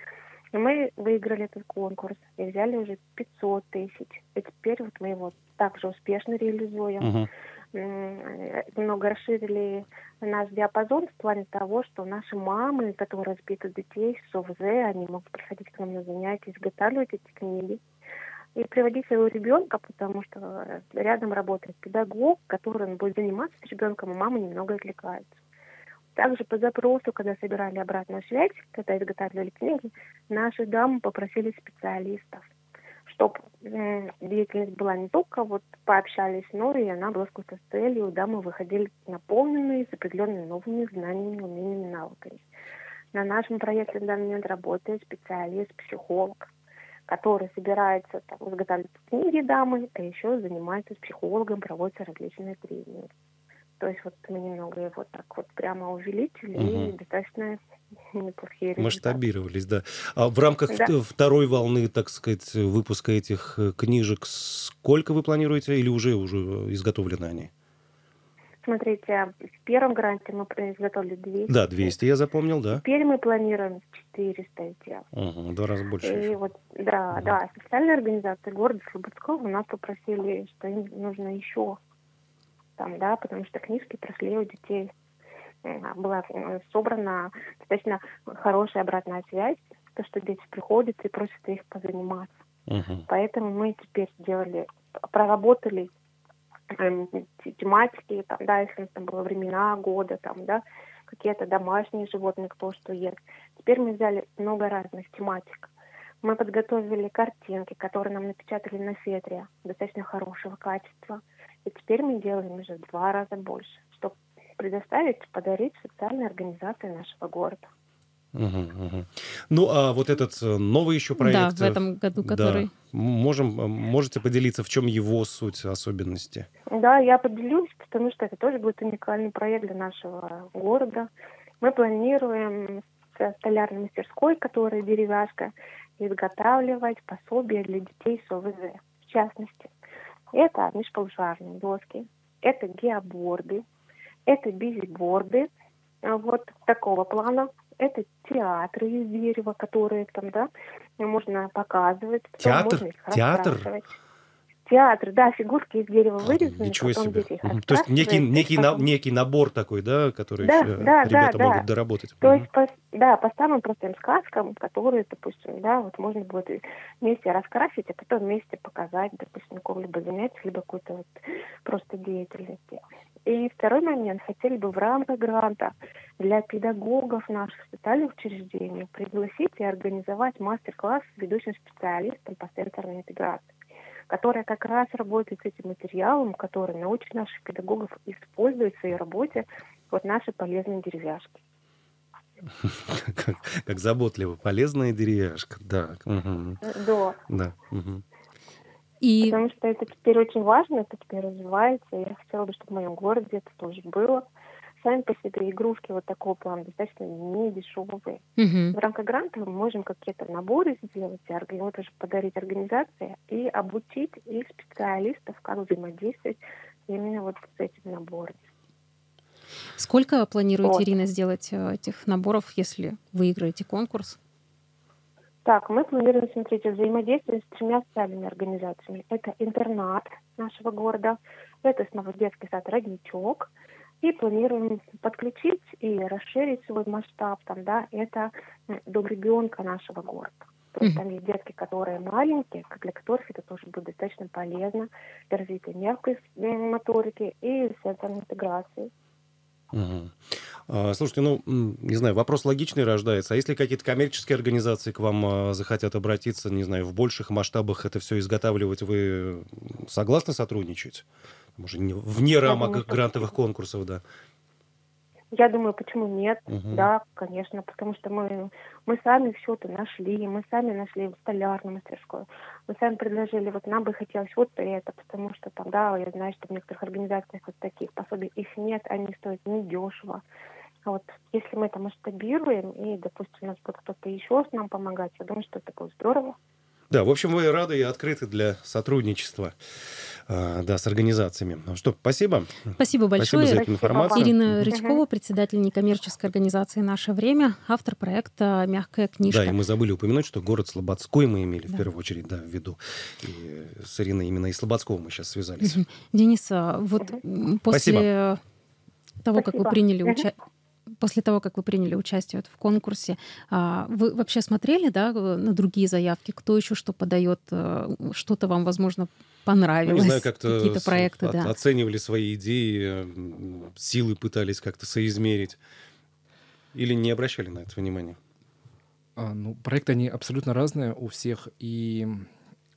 И мы выиграли этот конкурс и взяли уже пятьсот тысяч. И теперь вот мы его также успешно реализуем. Uh-huh. Немного расширили наш диапазон в плане того, что наши мамы, которые воспитывают детей с ОВЗ, они могут приходить к нам на занятия, изготавливать эти книги. И приводить своего ребенка, потому что рядом работает педагог, который он будет заниматься с ребенком, и мама немного отвлекается. Также по запросу, когда собирали обратную связь, когда изготавливали книги, наши дамы попросили специалистов, чтобы деятельность была не только вот пообщались, но и она была с какой-то целью, дамы выходили наполненные, с определенными новыми знаниями, умениями, навыками. На нашем проекте в данный момент работает специалист, психолог, который собирается там, изготавливать книги дамы, а еще занимается с психологом, проводятся различные тренинги. То есть вот мы немного его так вот прямо увеличили, угу. И достаточно неплохие результаты. Масштабировались, да. А в рамках да. второй волны, так сказать, выпуска этих книжек сколько вы планируете или уже, уже изготовлены они? Смотрите, в первом гранте мы изготовили двести. Да, двести я запомнил, да. Теперь мы планируем четыреста сделать. Угу, два раза больше. И еще. Вот, да, угу. да. Специальные организации города Слободского у нас попросили, что им нужно еще там, да, потому что книжки прошли у детей. Была собрана достаточно хорошая обратная связь, то, что дети приходят и просят их позаниматься. Угу. Поэтому мы теперь сделали, проработали тематики, там, да, если там было времена года, там, да, какие-то домашние животные, кто что ест. Теперь мы взяли много разных тематик. Мы подготовили картинки, которые нам напечатали на фетре, достаточно хорошего качества. И теперь мы делаем уже в два раза больше, чтобы предоставить, подарить социальной организации нашего города. Угу, угу. Ну, а вот этот новый еще проект... Да, в этом году, который... Да. Можем, можете поделиться, в чем его суть, особенности? Да, я поделюсь, потому что это тоже будет уникальный проект для нашего города. Мы планируем с столярной мастерской, которая деревяшка, изготавливать пособия для детей с ОВЗ. В частности, это межполушарные доски, это геоборды, это бизиборды, вот такого плана. Это театры из дерева, которые там, да, можно показывать. Театр? Можно их театр? Театр, да, фигурки из дерева вырезаны. Ничего себе. То есть некий, некий, на, некий набор такой, да, который да, да, ребята да, могут да. доработать. То есть, по, да, по самым простым сказкам, которые, допустим, да, вот можно будет вместе раскрасить, а потом вместе показать, допустим, какого-либо занятия, либо какой-то вот просто деятельности. И второй момент, хотели бы в рамках гранта для педагогов наших специальных учреждений пригласить и организовать мастер-класс с ведущим специалистом по сенсорной интеграции, которая как раз работает с этим материалом, который научит наших педагогов использовать в своей работе вот наши полезные деревяшки. Как, как заботливо. Полезная деревяшка, да. Угу. Да. Да. Угу. И... Потому что это теперь очень важно, это теперь развивается. Я хотела бы, чтобы в моем городе это тоже было. Сами по себе игрушки вот такого плана достаточно не дешевые. Угу. В рамках гранта мы можем какие-то наборы сделать, вот уже подарить организации и обучить их специалистов, как взаимодействовать именно вот с этим набором. Сколько планируете, вот. Ирина, сделать этих наборов, если выиграете конкурс? Так, мы планируем, смотрите, взаимодействие с тремя социальными организациями. Это интернат нашего города, это снова детский сад «Родничок», и планируем подключить и расширить свой масштаб. Там, да, это до ребенка нашего города. То есть там есть детки, которые маленькие, для которых это тоже будет достаточно полезно для развития мягкой моторики и сенсорной интеграции. Угу. Слушайте, ну, не знаю, вопрос логичный рождается. А если какие-то коммерческие организации к вам захотят обратиться, не знаю, в больших масштабах это все изготавливать, вы согласны сотрудничать? Может, вне рамок грантовых конкурсов, да? Я думаю, почему нет? Угу. Да, конечно, потому что мы, мы сами все-то нашли, мы сами нашли столярную мастерскую, мы сами предложили, вот нам бы хотелось вот это, потому что там, да, я знаю, что в некоторых организациях вот таких пособий их нет, они стоят недешево. А вот если мы это масштабируем, и, допустим, у нас будет кто-то еще нам помогать, я думаю, что это будет здорово. Да, в общем, вы рады и открыты для сотрудничества, да, с организациями. Ну что, спасибо. Спасибо большое. Спасибо за эту информацию. Ирина Рычкова, председатель некоммерческой организации «Наше время», автор проекта «Мягкая книжка». Да, и мы забыли упомянуть, что город Слободской мы имели, да, в первую очередь, да, в виду. И с Ириной именно из Слободского мы сейчас связались. Угу. Денис, вот угу. после спасибо. того, как спасибо. вы приняли участие... После того, как вы приняли участие в конкурсе, вы вообще смотрели, да, на другие заявки? Кто еще что подает? Что-то вам, возможно, понравилось? Ну, не знаю, как-то какие-то проекты, о- да. оценивали свои идеи, силы пытались как-то соизмерить? Или не обращали на это внимания? А, ну, проекты, они абсолютно разные у всех. И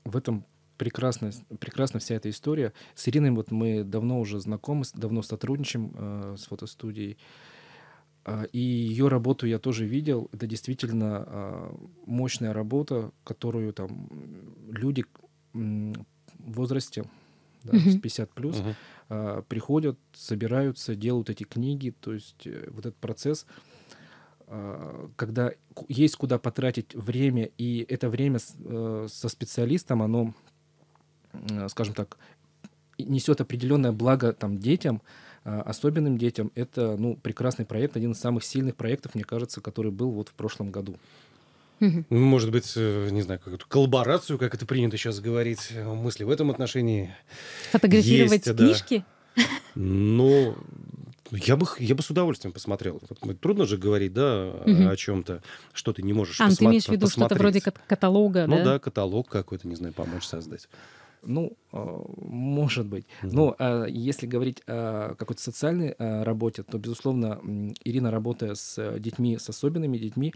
в этом прекрасна, прекрасна вся эта история. С Ириной вот мы давно уже знакомы, давно сотрудничаем э, с фотостудией. И ее работу я тоже видел. Это действительно мощная работа, которую там люди в возрасте, да, uh-huh. с пятьдесят плюс uh-huh. приходят, собираются, делают эти книги. То есть вот этот процесс, когда есть куда потратить время, и это время со специалистом, оно, скажем так, несет определенное благо там детям, особенным детям. Это, ну, прекрасный проект, один из самых сильных проектов, мне кажется, который был вот в прошлом году. Может быть, не знаю, какую-то коллаборацию, как это принято сейчас говорить, мысли в этом отношении фотографировать есть, книжки? Да. Ну, я бы, я бы с удовольствием посмотрел. Трудно же говорить, да, угу. о чем-то, что ты не можешь а, посмотреть. А, ты имеешь в виду посмотреть. Что-то вроде каталога, ну, да? Ну да, каталог какой-то, не знаю, помочь создать. Ну, может быть. Но если говорить о какой-то социальной работе, то, безусловно, Ирина работает с детьми, с особенными детьми,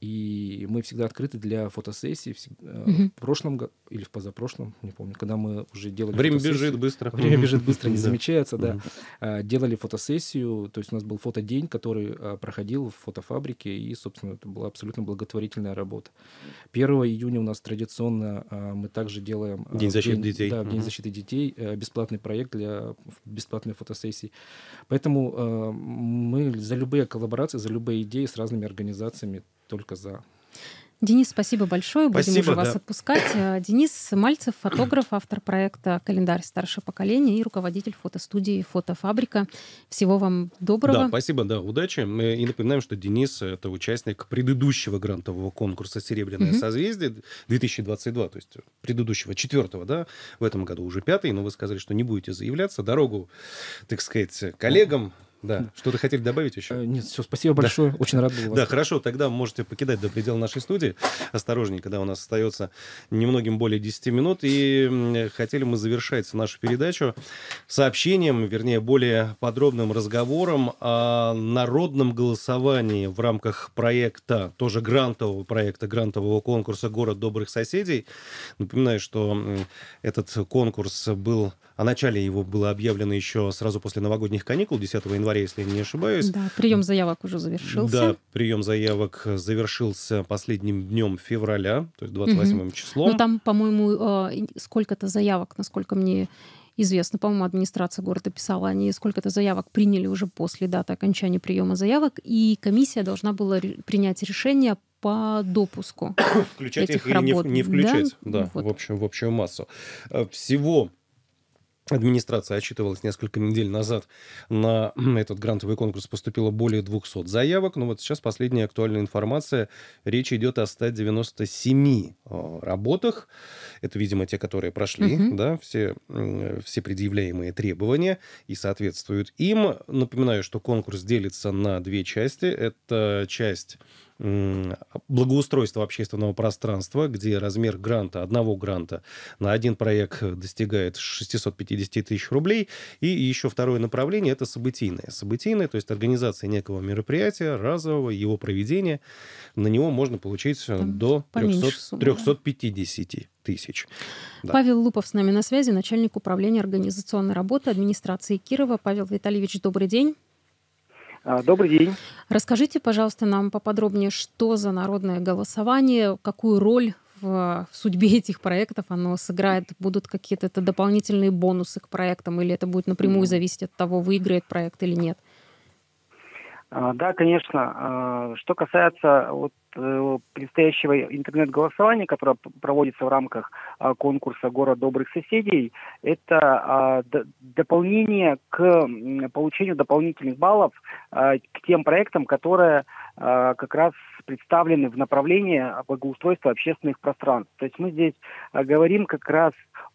и мы всегда открыты для фотосессий. В прошлом году или в позапрошлом, не помню, когда мы уже делали Время фотосессию. бежит быстро. Время бежит быстро, не замечается, да. Делали фотосессию, то есть у нас был фотодень, который проходил в фотофабрике, и, собственно, это была абсолютно благотворительная работа. первого июня у нас традиционно мы также делаем... День защиты день, детей. Да, День защиты детей, бесплатный проект для бесплатной фотосессии. Поэтому мы за любые коллаборации, за любые идеи с разными организациями только за. Денис, спасибо большое. Будем спасибо, уже вас да. отпускать. Денис Мальцев, фотограф, автор проекта «Календарь старшее поколение» и руководитель фотостудии «Фотофабрика». Всего вам доброго. Да, спасибо, да, удачи. И напоминаем, что Денис — это участник предыдущего грантового конкурса «Серебряное угу. созвездие» две тысячи двадцать два, то есть предыдущего, четвертого, да, в этом году уже пятый, но вы сказали, что не будете заявляться. Дорогу, так сказать, коллегам. Да. Что-то хотели добавить еще? Нет, все, спасибо большое. Да. Очень рад был вас. Да, хорошо, тогда можете покидать до предела нашей студии. Осторожненько, да, у нас остается немногим более десяти минут. И хотели мы завершать нашу передачу сообщением, вернее, более подробным разговором о народном голосовании в рамках проекта, тоже грантового проекта, грантового конкурса «Город добрых соседей». Напоминаю, что этот конкурс был... О начале его было объявлено еще сразу после новогодних каникул, десятого января, если я не ошибаюсь. Да, прием заявок уже завершился. Да, прием заявок завершился последним днем февраля, то есть двадцать восьмым угу. числом. Ну там, по-моему, сколько-то заявок, насколько мне известно, по-моему, администрация города писала, они сколько-то заявок приняли уже после даты окончания приема заявок, и комиссия должна была принять решение по допуску включать этих их работ. Или не, не включать, да, да, вот. в общем, в общую массу. Всего администрация отчитывалась несколько недель назад. На этот грантовый конкурс поступило более двухсот заявок. Но вот сейчас последняя актуальная информация. Речь идет о ста девяноста семи работах. Это, видимо, те, которые прошли, угу. да, все, все предъявляемые требования и соответствуют им. Напоминаю, что конкурс делится на две части. Это часть благоустройство общественного пространства, где размер гранта, одного гранта на один проект достигает шестисот пятидесяти тысяч рублей. И еще второе направление – это событийное. Событийное, то есть организация некого мероприятия, разового, его проведения. На него можно получить там до трёхсот, суммы, трёхсот пятидесяти. Тысяч. Да. Павел Луппов с нами на связи, начальник управления организационной работы администрации Кирова. Павел Витальевич, добрый день. Добрый день. Расскажите, пожалуйста, нам поподробнее, что за народное голосование, какую роль в, в судьбе этих проектов оно сыграет? Будут какие-то это дополнительные бонусы к проектам, или это будет напрямую зависеть от того, выиграет проект или нет? Да, конечно. Что касается вот предстоящего интернет-голосования, которое проводится в рамках конкурса «Город добрых соседей», это дополнение к получению дополнительных баллов к тем проектам, которые как раз представлены в направлении благоустройства общественных пространств. То есть мы здесь говорим как раз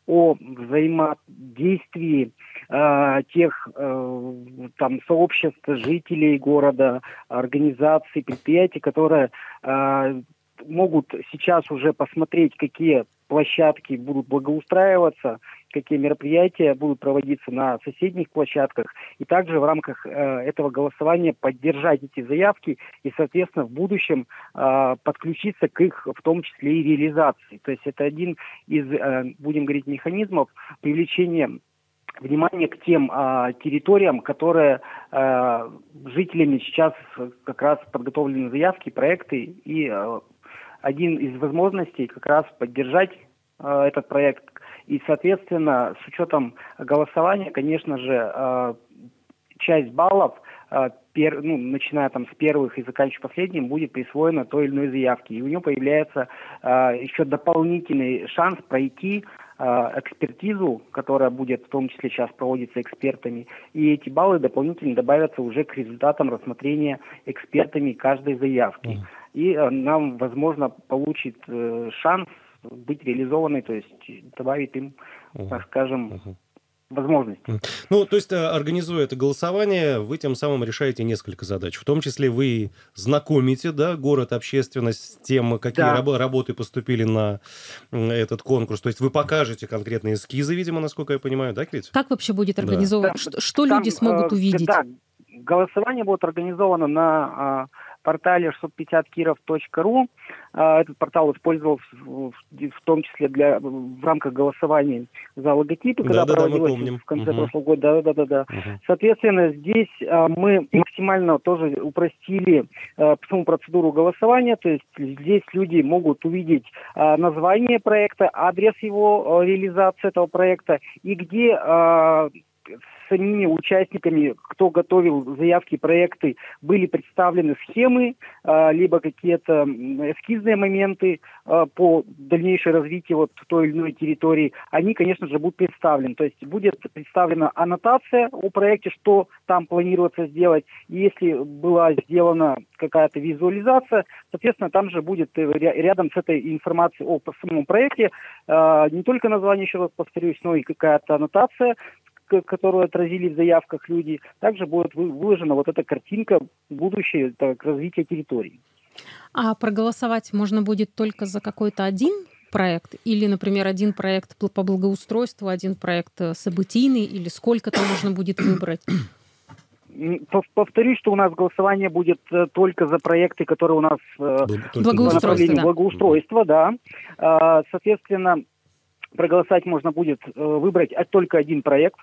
о взаимодействии э, тех э, там, сообществ, жителей города, организаций, предприятий, которые э, могут сейчас уже посмотреть, какие площадки будут благоустраиваться, какие мероприятия будут проводиться на соседних площадках, и также в рамках э, этого голосования поддержать эти заявки и, соответственно, в будущем э, подключиться к их, в том числе и реализации. То есть это один из, э, будем говорить, механизмов привлечения внимание к тем а, территориям, которые а, жителями сейчас как раз подготовлены заявки, проекты. И а, один из возможностей как раз поддержать а, этот проект. И, соответственно, с учетом голосования, конечно же, а, часть баллов, а, пер, ну, начиная там с первых и заканчивая последним, будет присвоена той или иной заявке. И у нее появляется а, еще дополнительный шанс пройти экспертизу, которая будет в том числе сейчас проводиться экспертами, и эти баллы дополнительно добавятся уже к результатам рассмотрения экспертами каждой заявки. И нам, возможно, получит шанс быть реализованной, то есть добавит им, так скажем, возможности. Ну, то есть, организуя это голосование, вы тем самым решаете несколько задач. В том числе вы знакомите, да, город, общественность с тем, какие да. раб- работы поступили на этот конкурс. То есть вы покажете конкретные эскизы, видимо, насколько я понимаю, да, Кирилл? Как вообще будет организовано? Да. Что, что там люди смогут э, увидеть? Да, голосование будет организовано на э, портале шестьсот пятьдесят киров точка ру. Этот портал использовал в, в том числе для, в рамках голосования за логотипы, да, когда да, проводилось да, в конце угу. прошлого года. Да, да, да, да. Угу. Соответственно, здесь а, мы максимально тоже упростили а, саму процедуру голосования. То есть здесь люди могут увидеть а, название проекта, адрес его а, реализации этого проекта и где... А, с самими участниками, кто готовил заявки, проекты, были представлены схемы, либо какие-то эскизные моменты по дальнейшему развитию вот той или иной территории, они, конечно же, будут представлены. То есть будет представлена аннотация о проекте, что там планируется сделать. И если была сделана какая-то визуализация, соответственно, там же будет рядом с этой информацией о самом проекте не только название, еще раз повторюсь, но и какая-то аннотация, которую отразили в заявках люди, также будет выложена вот эта картинка будущего развития территории. А проголосовать можно будет только за какой-то один проект? Или, например, один проект по благоустройству, один проект событийный, или сколько-то можно будет выбрать? Повторюсь, что у нас голосование будет только за проекты, которые у нас благоустройство, да. благоустройство, да. Соответственно, проголосовать можно будет э, выбрать только один проект,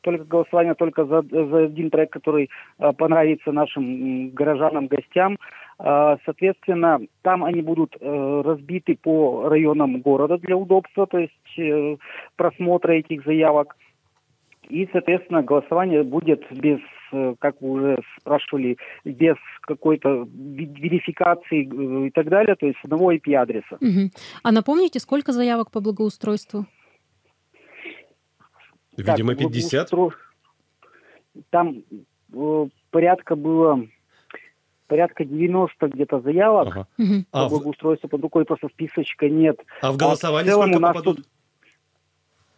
только голосование только за, за один проект, который э, понравится нашим горожанам, гостям. Э, соответственно, там они будут э, разбиты по районам города для удобства, то есть э, просмотра этих заявок. И, соответственно, голосование будет без, как вы уже спрашивали, без какой-то верификации и так далее, то есть одного ай пи-адреса. Угу. А напомните, сколько заявок по благоустройству? Видимо, так, пятьдесят. Устройств... Там э, порядка было... Порядка девяносто где-то заявок. Ага. Угу. А благоустройство в... под рукой, просто списочка нет. А в голосовании а в сколько попадут? Тут...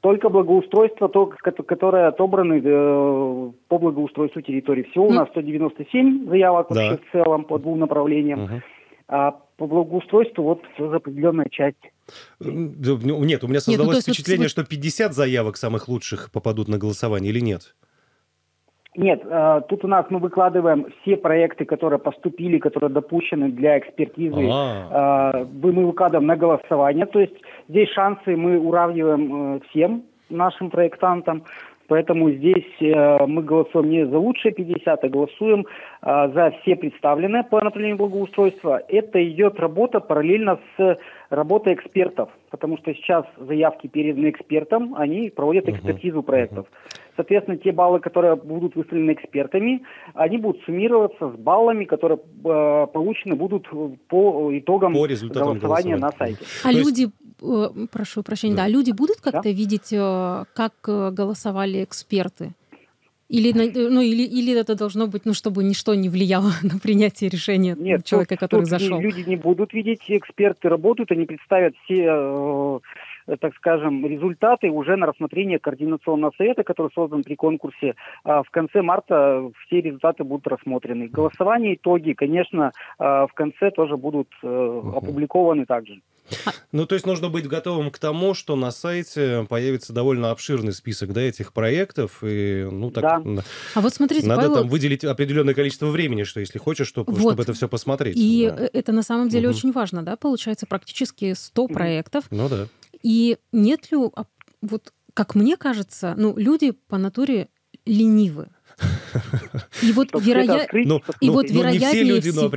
Только благоустройство, то, которое отобраны э, по благоустройству территории. Всего ну... у нас сто девяносто семь заявок, да, вообще в целом по двум направлениям. Угу. А по благоустройству вот все за определенная часть. Нет, у меня создалось нет, ну, впечатление, вот... что пятьдесят заявок самых лучших попадут на голосование или нет? Нет, тут у нас мы выкладываем все проекты, которые поступили, которые допущены для экспертизы, А-а-а. мы выкладываем на голосование. То есть здесь шансы мы уравниваем всем нашим проектантам, поэтому здесь мы голосуем не за лучшие пятьдесят, а голосуем за все представленные по направлению благоустройства. Это идет работа параллельно с работой экспертов, потому что сейчас заявки переданы экспертам, они проводят экспертизу проектов. Соответственно, те баллы, которые будут выставлены экспертами, они будут суммироваться с баллами, которые э, получены будут по итогам по голосования, голосования на сайте. А То люди, есть... э, прошу прощения, да. Да, а люди будут как-то да? видеть, э, как голосовали эксперты? Или, ну, или, или это должно быть, ну, чтобы ничто не влияло на принятие решения Нет, человека, тут, который тут зашел? Люди не будут видеть, эксперты работают, они представят все... Э, так скажем, результаты уже на рассмотрение координационного совета, который создан при конкурсе. В конце марта все результаты будут рассмотрены. Голосование, итоги, конечно, в конце тоже будут опубликованы также. Ну, то есть нужно быть готовым к тому, что на сайте появится довольно обширный список, да, этих проектов, и, ну, так, да. на... а вот смотрите, надо Павел... там выделить определенное количество времени, что если хочешь, чтобы, вот. чтобы это все посмотреть. И да. это на самом деле угу. очень важно, да, получается практически сто проектов. Ну да. И нет ли, вот как мне кажется, ну, люди по натуре ленивы. И вот, вероя... ну, и ну, вот ну, вероятнее, люди, вс... вот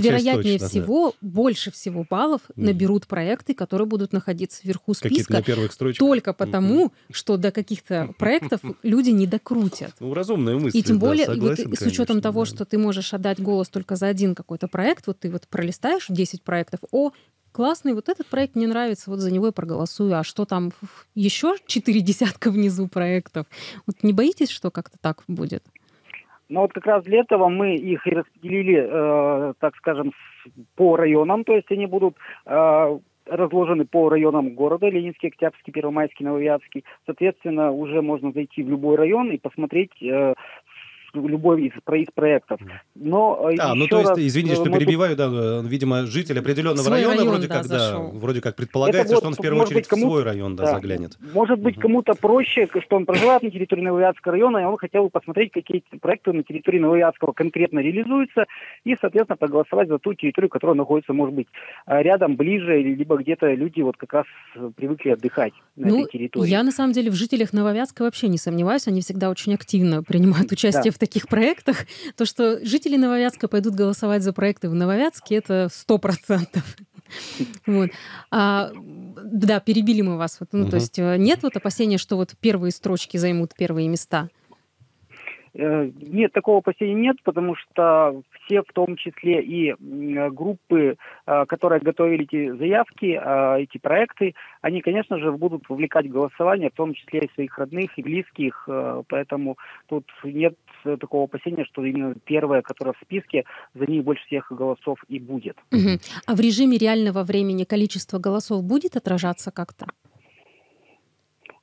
вероятнее точно, всего, да. больше всего баллов наберут проекты, которые будут находиться вверху списка, на только потому, что до каких-то проектов люди не докрутят. Ну, разумные мысли, и тем более, да, согласен, вот, с учетом конечно, того, да. что ты можешь отдать голос только за один какой-то проект, вот ты вот пролистаешь десять проектов, о, классный, вот этот проект мне нравится, вот за него я проголосую. А что там, еще четыре десятка внизу проектов? Вот не боитесь, что как-то так будет? Ну вот как раз для этого мы их и распределили, э, так скажем, по районам, то есть они будут... Э, разложены по районам города: Ленинский, Октябрьский, Первомайский, Новояцкий. Соответственно, уже можно зайти в любой район и посмотреть э, любой из, из проектов. Но а, ну то есть, раз, извините, что перебиваю, тут... да, видимо, житель определенного района район, вроде, да, как, да, вроде как предполагается, вот, что он в первую очередь в свой район да, да. заглянет. Может быть, угу. кому-то проще, что он проживает на территории Новояцкого района, и он хотел бы посмотреть, какие проекты на территории Новояцкого конкретно реализуются, и, соответственно, проголосовать за ту территорию, которая находится, может быть, рядом, ближе, либо где-то люди вот как раз привыкли отдыхать на ну, этой территории. Я, на самом деле, в жителях Нововязка вообще не сомневаюсь, они всегда очень активно принимают участие да. в таких проектах, то, что жители Нововятска пойдут голосовать за проекты в Нововятске, это сто процентов. Вот. А, да, перебили мы вас. Вот, ну, угу. То есть нет вот опасения, что вот первые строчки займут первые места? Нет, такого опасения нет, потому что все, в том числе и группы, которые готовили эти заявки, эти проекты, они, конечно же, будут вовлекать в голосование, в том числе и своих родных и близких, поэтому тут нет такого опасения, что именно первая, которая в списке, за ней больше всех голосов и будет. Угу. А в режиме реального времени количество голосов будет отражаться как-то?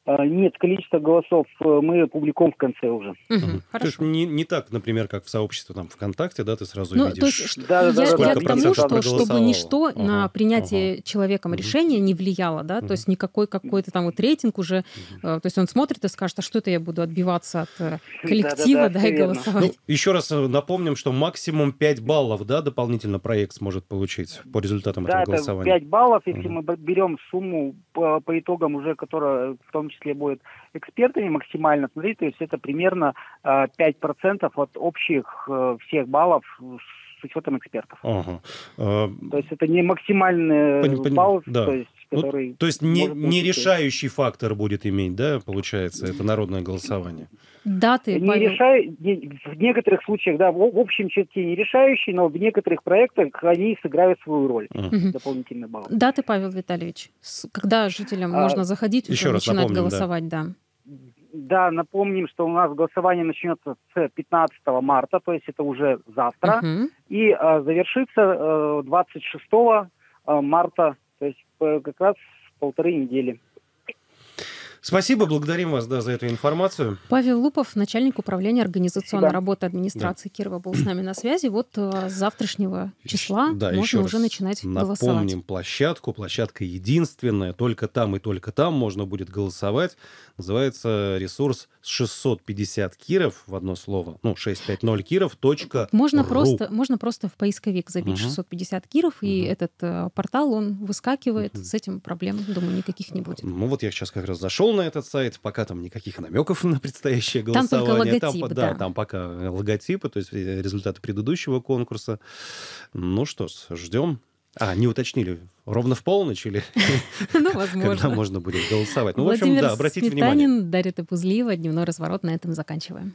Нет, количество голосов мы публикуем в конце уже. Угу, то есть не, не так, например, как в сообществе там ВКонтакте, да, ты сразу ну, видишь, есть, да, да, сколько да, да, процентов что, проголосовало. Чтобы ничто ага, на принятие ага. человеком ага. решения не влияло, да, ага. то есть никакой какой-то там вот рейтинг уже, ага. то есть он смотрит и скажет, а что это я буду отбиваться от коллектива, да, да, да, да и верно. Голосовать. Ну, еще раз напомним, что максимум пять баллов, да, дополнительно проект сможет получить по результатам да, этого это голосования. пять баллов, если ага. мы берем сумму по, по итогам уже, которая в том числе будет экспертами максимально смотреть, то есть это примерно э, пять процентов от общих э, всех баллов с учетом экспертов. Ага. То есть это не максимальный Пон... балл, да. то есть, который... Ну, то есть не, не решающий фактор будет иметь, да, получается, это народное голосование? Даты. Не решай... В некоторых случаях, да, в общем черте не решающий, но в некоторых проектах они сыграют свою роль, ага. дополнительный балл. Даты, Павел Витальевич, когда жителям а... можно заходить, уже начинать напомним, голосовать, да. да. Да, напомним, что у нас голосование начнется с пятнадцатого марта, то есть это уже завтра, uh-huh. и э, завершится э, двадцать шестого марта, то есть э, как раз полторы недели. Спасибо, благодарим вас да, за эту информацию. Павел Луппов, начальник управления организационной да. работы администрации да. Кирова, был с нами на связи. Вот с завтрашнего числа да, можно уже начинать напомним голосовать. Напомним площадку. Площадка единственная. Только там и только там можно будет голосовать. Называется ресурс шестьсот пятьдесят киров в одно слово. Ну, шестьсот пятьдесят киров точка ру. Можно просто, можно просто в поисковик забить угу. шестьсот пятьдесят киров, и угу. этот э, портал, он выскакивает. Угу. С этим проблем, думаю, никаких не будет. Ну вот я сейчас как раз зашел на этот сайт, пока там никаких намеков на предстоящее голосование. Там только логотип, там, да, да. Там пока логотипы, то есть результаты предыдущего конкурса. Ну что ж, ждем. А, не уточнили, ровно в полночь или когда можно будет голосовать? Ну, в общем, да, обратите внимание. Владимир Сметанин, Дарья Топузлиева, дневной разворот на этом заканчиваем.